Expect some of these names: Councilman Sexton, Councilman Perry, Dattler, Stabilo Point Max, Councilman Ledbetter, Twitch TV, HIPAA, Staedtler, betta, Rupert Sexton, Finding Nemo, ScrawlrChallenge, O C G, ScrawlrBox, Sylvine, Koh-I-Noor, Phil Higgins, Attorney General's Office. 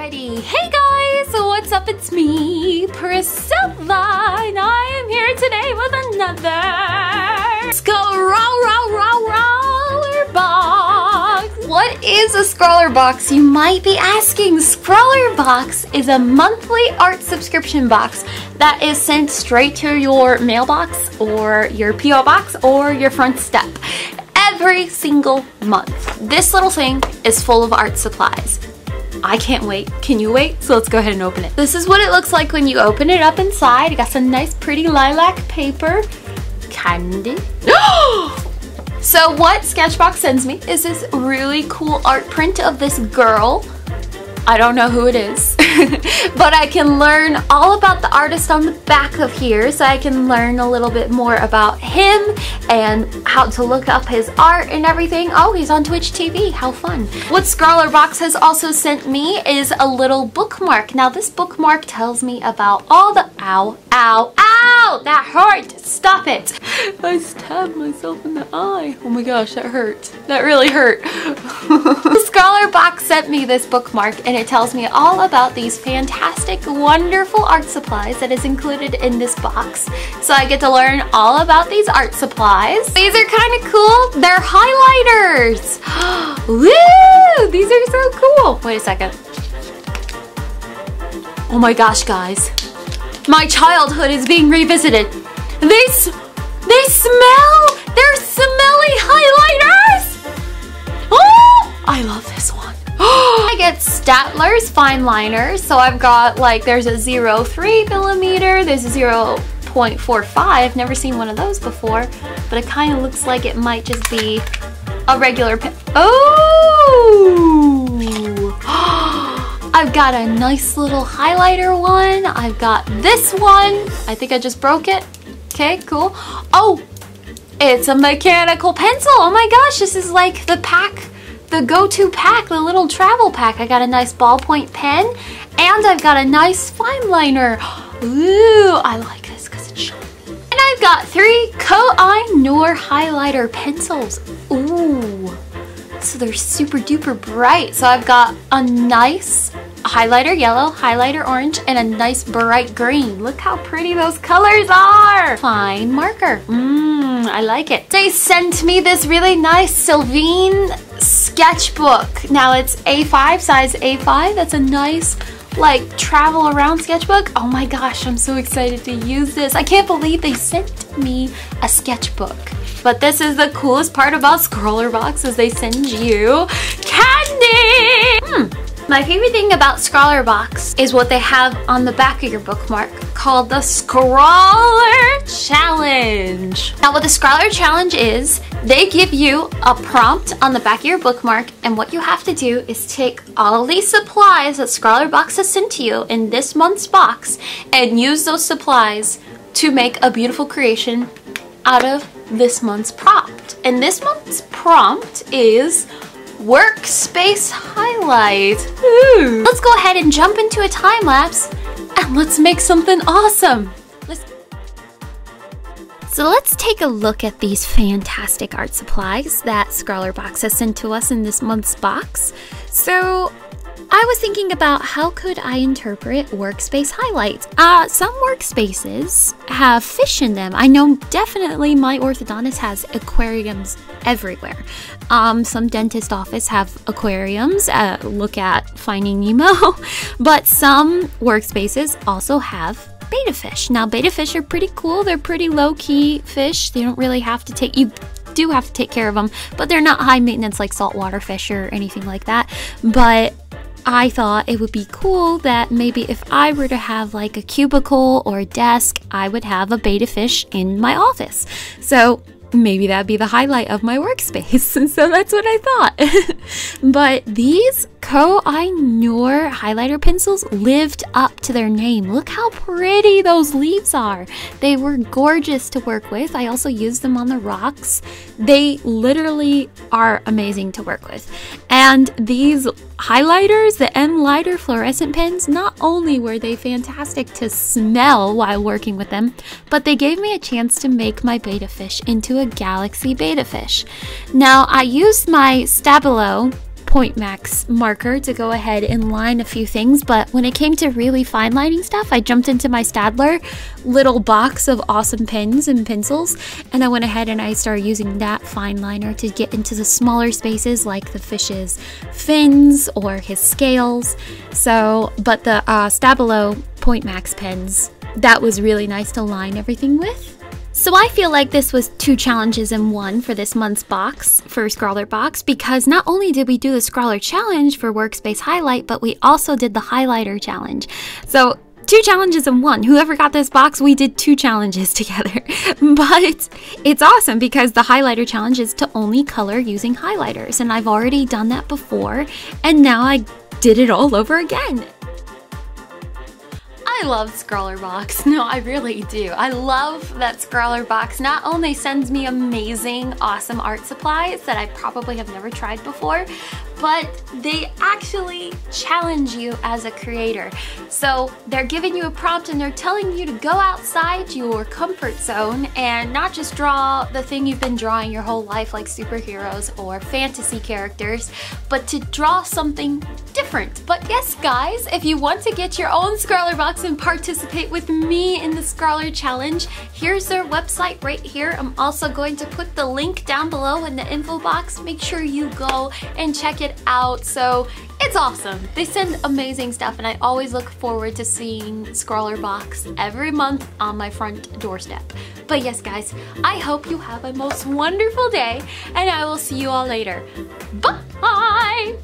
Alrighty, hey guys, what's up? It's me, Priscilla, and I am here today with another ScrawlrBox. What is a ScrawlrBox, you might be asking? ScrawlrBox is a monthly art subscription box that is sent straight to your mailbox or your PO box or your front step every single month. This little thing is full of art supplies. I can't wait. Can you wait? So let's go ahead and open it. This is what it looks like when you open it up inside. You got some nice pretty lilac paper. Candy. So what Sketchbox sends me is this really cool art print of this girl. I don't know who it is, but I can learn all about the artist on the back of here, so I can learn a little bit more about him and how to look up his art and everything. Oh, he's on Twitch TV, how fun. What ScrawlrBox has also sent me is a little bookmark. Now this bookmark tells me about all the, ow, ow, ow, that hurt, stop it. I stabbed myself in the eye. Oh my gosh, that hurt, that really hurt. ScrawlrBox sent me this bookmark and it tells me all about these fantastic, wonderful art supplies that is included in this box. So I get to learn all about these art supplies. These are kind of cool. They're highlighters. Woo! These are so cool. Wait a second. Oh my gosh, guys. My childhood is being revisited. They smell. They're smelly highlighters. Oh, I love this one. I get Staedtler's fine liners, so I've got like there's a 0.3mm, there's a 0.45. Never seen one of those before, but it kind of looks like it might just be a regular pen. Oh, I've got a nice little highlighter one. I've got this one. I think I just broke it. Okay, cool. Oh, it's a mechanical pencil. Oh my gosh, this is like the pack. The go-to pack, the little travel pack. I got a nice ballpoint pen and I've got a nice fine liner. Ooh, I like this because it's shiny. And I've got 3 Koh-I-Noor highlighter pencils. Ooh, so they're super duper bright. So I've got a nice highlighter yellow, highlighter orange, and a nice bright green. Look how pretty those colors are. Fine marker. I like it. They sent me this really nice Sylvine sketchbook. Now it's A5, size A5. That's a nice like travel around sketchbook. Oh my gosh, I'm so excited to use this. I can't believe they sent me a sketchbook. But this is the coolest part about ScrawlrBox is they send you candy. My favorite thing about ScrawlrBox is what they have on the back of your bookmark called the ScrawlrChallenge. Now what the ScrawlrChallenge is, they give you a prompt on the back of your bookmark, and what you have to do is take all these supplies that ScrawlrBox has sent to you in this month's box and use those supplies to make a beautiful creation out of this month's prompt. And this month's prompt is workspace highlight. Ooh. Let's go ahead and jump into a time lapse and let's make something awesome. So let's take a look at these fantastic art supplies that ScrawlrBox has sent to us in this month's box. So I was thinking about how could I interpret workspace highlights? Some workspaces have fish in them. I know definitely my orthodontist has aquariums everywhere. Some dentist office have aquariums. Look at Finding Nemo. But some workspaces also have betta fish. Now betta fish are pretty cool. They're pretty low-key fish. They don't really have to take you. Do have to take care of them, but they're not high maintenance like saltwater fish or anything like that. But I thought it would be cool that maybe if I were to have like a cubicle or a desk, I would have a betta fish in my office. So maybe that'd be the highlight of my workspace. And so that's what I thought. But these Koh-I-Noor highlighter pencils lived up to their name. Look how pretty those leaves are. They were gorgeous to work with. I also used them on the rocks. They literally are amazing to work with. And these highlighters, the M Lighter fluorescent pens, not only were they fantastic to smell while working with them, but they gave me a chance to make my betta fish into a galaxy betta fish. Now I used my Stabilo Point Max marker to go ahead and line a few things, but when it came to really fine lining stuff, I jumped into my Staedtler little box of awesome pens and pencils, and I went ahead and I started using that fine liner to get into the smaller spaces like the fish's fins or his scales. So, but the Stabilo Point Max pens, that was really nice to line everything with. So I feel like this was two challenges in one for this month's box for ScrawlrBox, because not only did we do the ScrawlrChallenge challenge for workspace highlight, but we also did the highlighter challenge. So two challenges in one. Whoever got this box, we did two challenges together. But it's awesome because the highlighter challenge is to only color using highlighters, and I've already done that before, and now I did it all over again. I love ScrawlrBox. No, I really do. I love that ScrawlrBox not only sends me amazing, awesome art supplies that I probably have never tried before, but they actually challenge you as a creator. So they're giving you a prompt and they're telling you to go outside your comfort zone and not just draw the thing you've been drawing your whole life, like superheroes or fantasy characters, but to draw something different. But yes, guys, if you want to get your own ScrawlrBox and participate with me in the ScrawlrChallenge challenge, here's their website right here. I'm also going to put the link down below in the info box. Make sure you go and check it out. So it's awesome. They send amazing stuff, and I always look forward to seeing ScrawlrBox every month on my front doorstep. But yes, guys, I hope you have a most wonderful day, and I will see you all later. Bye!